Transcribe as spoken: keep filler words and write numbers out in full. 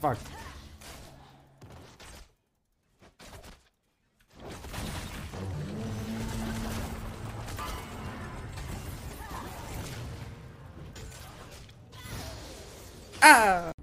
Fuck. Ah!